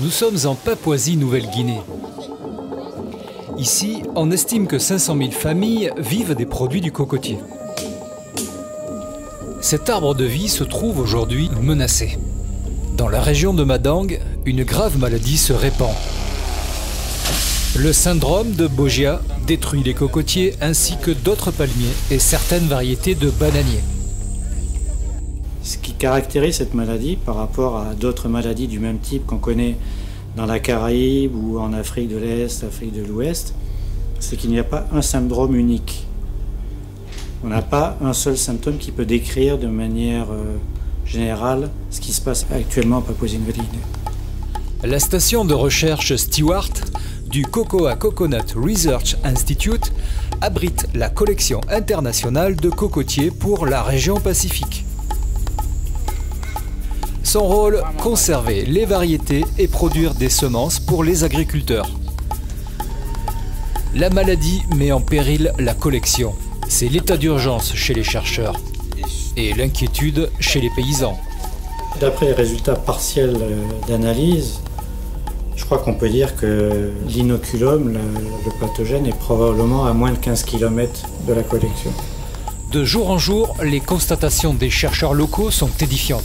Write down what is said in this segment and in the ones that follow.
Nous sommes en Papouasie-Nouvelle-Guinée. Ici, on estime que 500 000 familles vivent des produits du cocotier. Cet arbre de vie se trouve aujourd'hui menacé. Dans la région de Madang, une grave maladie se répand. Le syndrome de Bogia détruit les cocotiers ainsi que d'autres palmiers et certaines variétés de bananiers. Ce qui caractérise cette maladie par rapport à d'autres maladies du même type qu'on connaît dans la Caraïbe ou en Afrique de l'Est, Afrique de l'Ouest, c'est qu'il n'y a pas un syndrome unique. On n'a pas un seul symptôme qui peut décrire de manière générale ce qui se passe actuellement en Papouasie-Nouvelle-Guinée. La station de recherche Stewart du Cocoa Coconut Research Institute abrite la collection internationale de cocotiers pour la région Pacifique. Son rôle, conserver les variétés et produire des semences pour les agriculteurs. La maladie met en péril la collection. C'est l'état d'urgence chez les chercheurs et l'inquiétude chez les paysans. D'après les résultats partiels d'analyse, je crois qu'on peut dire que l'inoculum, le pathogène, est probablement à moins de 15 km de la collection. De jour en jour, les constatations des chercheurs locaux sont édifiantes.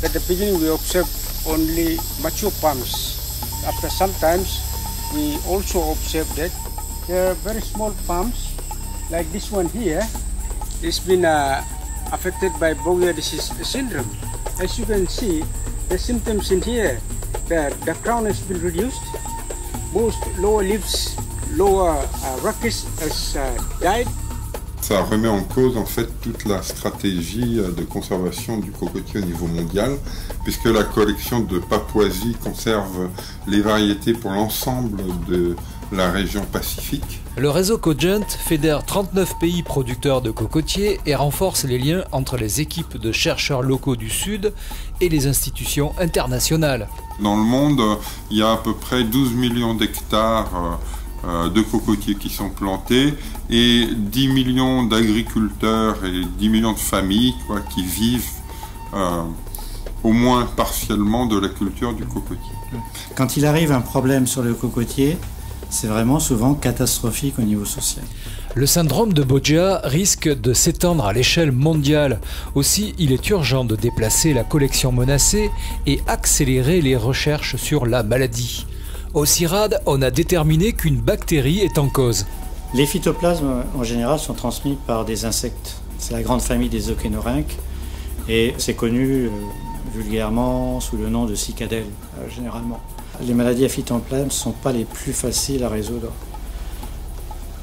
Ça remet en cause en fait toute la stratégie de conservation du cocotier au niveau mondial, puisque la collection de Papouasie conserve les variétés pour l'ensemble de la région Pacifique. Le réseau Cogent fédère 39 pays producteurs de cocotiers et renforce les liens entre les équipes de chercheurs locaux du Sud et les institutions internationales. Dans le monde, il y a à peu près 12 millions d'hectares de cocotiers qui sont plantés et 10 millions d'agriculteurs et 10 millions de familles qui vivent au moins partiellement de la culture du cocotier. Quand il arrive un problème sur le cocotier, c'est vraiment souvent catastrophique au niveau social. Le syndrome de Bogia risque de s'étendre à l'échelle mondiale. Aussi, il est urgent de déplacer la collection menacée et accélérer les recherches sur la maladie. Au CIRAD, on a déterminé qu'une bactérie est en cause. Les phytoplasmes, en général, sont transmis par des insectes. C'est la grande famille des okénorynques et c'est connu vulgairement sous le nom de cicadelle, généralement. Les maladies à phytoplasmes ne sont pas les plus faciles à résoudre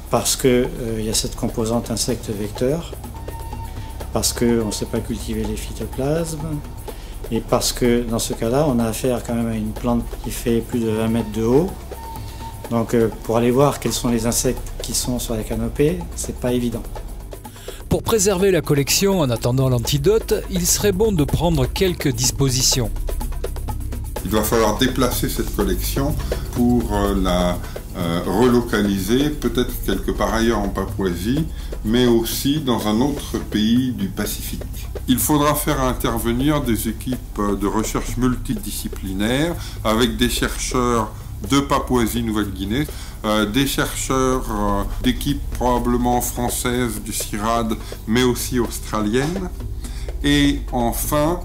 parce qu'il y a cette composante insecte-vecteur, parce qu'on ne sait pas cultiver les phytoplasmes, et parce que dans ce cas-là, on a affaire quand même à une plante qui fait plus de 20 mètres de haut. Donc pour aller voir quels sont les insectes qui sont sur la canopée, c'est pas évident. Pour préserver la collection en attendant l'antidote, il serait bon de prendre quelques dispositions. Il va falloir déplacer cette collection pour la relocaliser, peut-être quelque part ailleurs en Papouasie, mais aussi dans un autre pays du Pacifique. Il faudra faire intervenir des équipes de recherche multidisciplinaires avec des chercheurs de Papouasie-Nouvelle-Guinée, des chercheurs d'équipes probablement françaises du CIRAD, mais aussi australiennes, et enfin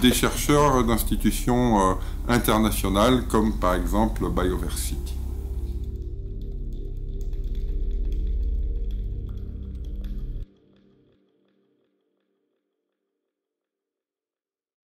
des chercheurs d'institutions internationales comme par exemple Bioversity.